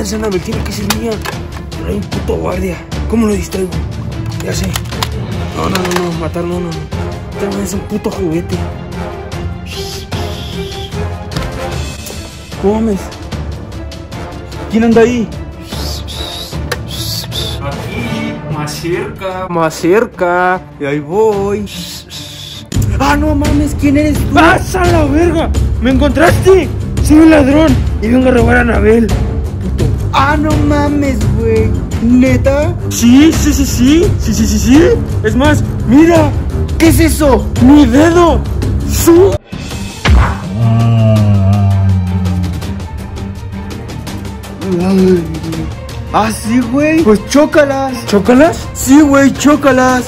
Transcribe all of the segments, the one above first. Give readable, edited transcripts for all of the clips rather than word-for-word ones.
madres, Annabelle tiene que ser mía. Pero hay un puto guardia. ¿Cómo lo distraigo? Ya sé. No, matar no. Esta es un puto juguete. Gómez. ¿Quién anda ahí? Aquí, más cerca. Y ahí voy. ¡Ah, no mames! ¿Quién eres tú? ¡Pasa la verga! ¿Me encontraste? Soy un ladrón y vengo a robar a Annabelle. Puto. ¡Ah, no mames, güey! ¿Neta? Sí. Es más, mira. ¿Qué es eso? ¡Mi dedo! ¡Su! Ay. Ah, sí, güey. Pues chócalas. ¿Chócalas? Sí, güey, chócalas.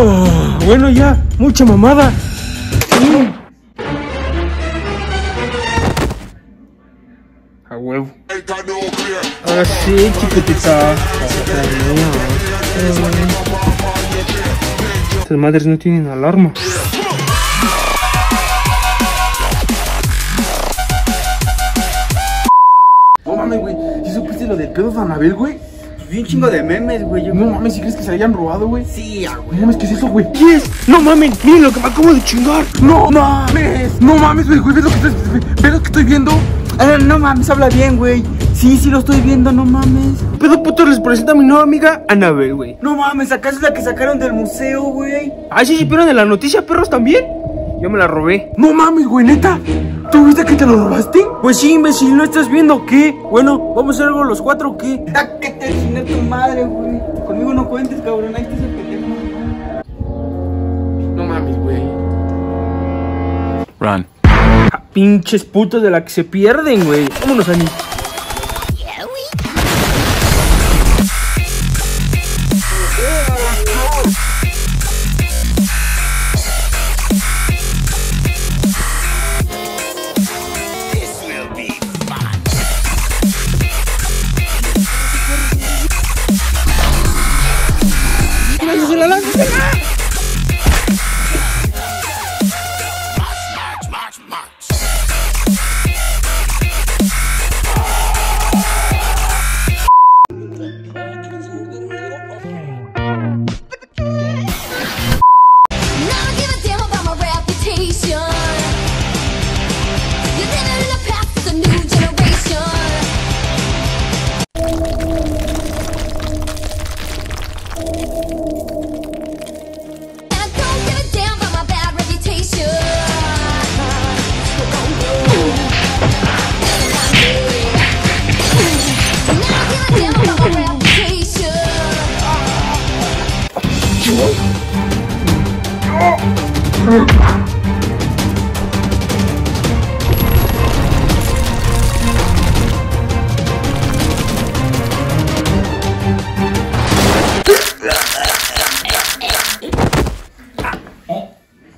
Oh, bueno, ya, mucha mamada. A huevo. Ahora sí, chiquitita. Estas madres no tienen alarma. Lo del pedo de Annabelle, güey. Vi un chingo de memes, güey. No mames, ¿si crees que se hayan robado, güey? Sí, güey. No mames, ¿qué es eso, güey? ¿Qué es? No mames, miren lo que me acabo de chingar. No mames. No mames, güey. ¿Ves lo que estoy viendo? No mames, habla bien, güey. Sí, lo estoy viendo, no mames. Pedo puto les presenta a mi nueva amiga Annabelle, güey. No mames, ¿acaso es la que sacaron del museo, güey? Ah, sí, pero de la noticia, perros, también. Yo me la robé. No mames, güey, neta. ¿Tú viste que te lo robaste? Pues sí, imbécil, ¿no estás viendo qué? Bueno, vamos a hacer algo los cuatro, ¿o qué? ¡Ah, que te chingue tu madre, güey! Conmigo no cuentes, cabrón, ahí te se pelean. No mames, güey. Run. Ah, pinches putos de la que se pierden, güey. Vámonos, Ani.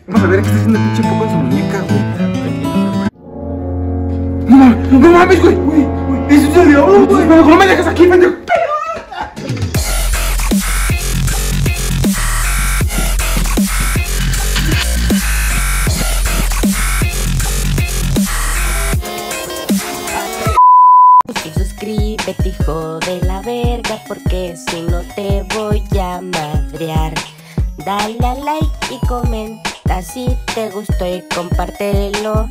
Vamos a ver qué está haciendo el pinche poco en su muñeca, güey. No mames, güey. Eso es el diablo, güey. No me dejes aquí, pendejo. Suscríbete, hijo de la verga, porque si no te voy a madrear. Dale a like y comenta si te gustó y compártelo.